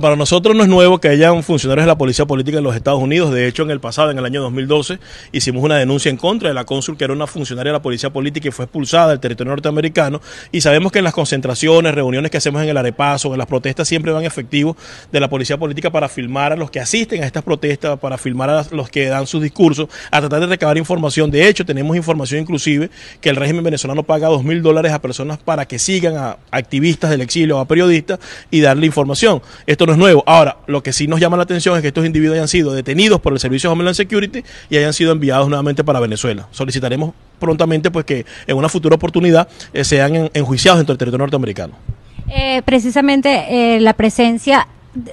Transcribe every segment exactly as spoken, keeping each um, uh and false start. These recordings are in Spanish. Para nosotros no es nuevo que hayan funcionarios de la policía política en los Estados Unidos. De hecho, en el pasado, en el año dos mil doce, hicimos una denuncia en contra de la cónsul, que era una funcionaria de la policía política y fue expulsada del territorio norteamericano. Y sabemos que en las concentraciones, reuniones que hacemos en el arepazo, en las protestas, siempre van efectivos de la policía política para filmar a los que asisten a estas protestas, para filmar a los que dan sus discursos, a tratar de recabar información. De hecho, tenemos información inclusive que el régimen venezolano paga dos mil dólares a personas para que sigan a activistas del exilio, a periodistas, y darle información. Esto no es nuevo. Ahora, lo que sí nos llama la atención es que estos individuos hayan sido detenidos por el servicio de Homeland Security y hayan sido enviados nuevamente para Venezuela. Solicitaremos prontamente pues que en una futura oportunidad eh, sean enjuiciados dentro del territorio norteamericano. Eh, precisamente eh, la presencia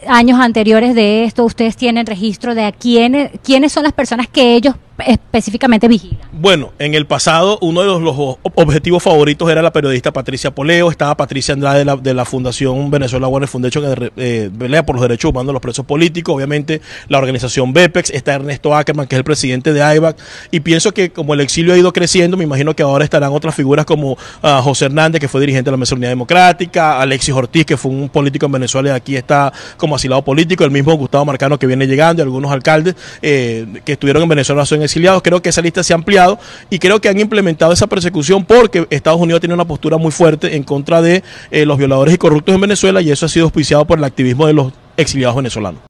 años anteriores de esto, ¿ustedes tienen registro de a quiénes, quiénes son las personas que ellos específicamente vigilan? Bueno, en el pasado uno de los, los objetivos favoritos era la periodista Patricia Poleo, estaba Patricia Andrade de la, de la Fundación Venezuela World Foundation, que eh, pelea por los derechos humanos de los presos políticos, obviamente la organización V P E X, está Ernesto Ackerman, que es el presidente de A I V A C, y pienso que como el exilio ha ido creciendo, me imagino que ahora estarán otras figuras como uh, José Hernández, que fue dirigente de la Mesa de Unidad Democrática, Alexis Ortiz, que fue un político en Venezuela y aquí está como asilado político, el mismo Gustavo Marcano, que viene llegando, y algunos alcaldes eh, que estuvieron en Venezuela son exiliados. Creo que esa lista se ha ampliado y creo que han implementado esa persecución porque Estados Unidos tiene una postura muy fuerte en contra de eh, los violadores y corruptos en Venezuela, y eso ha sido auspiciado por el activismo de los exiliados venezolanos.